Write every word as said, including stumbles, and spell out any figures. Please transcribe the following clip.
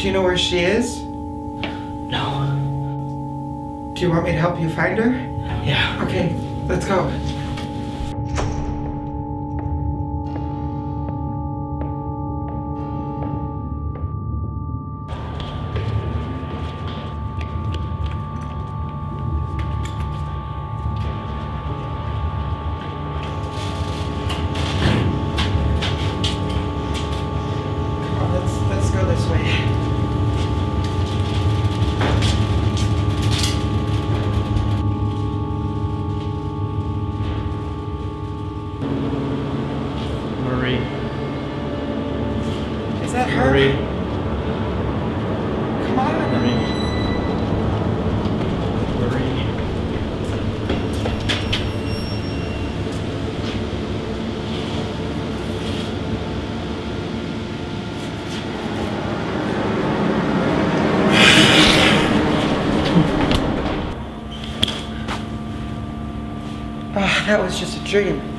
Do you know where she is? No. Do you want me to help you find her? Yeah. Okay, let's go. Is that her? Marie. Come on. Marie. Marie. Oh, that was just a dream.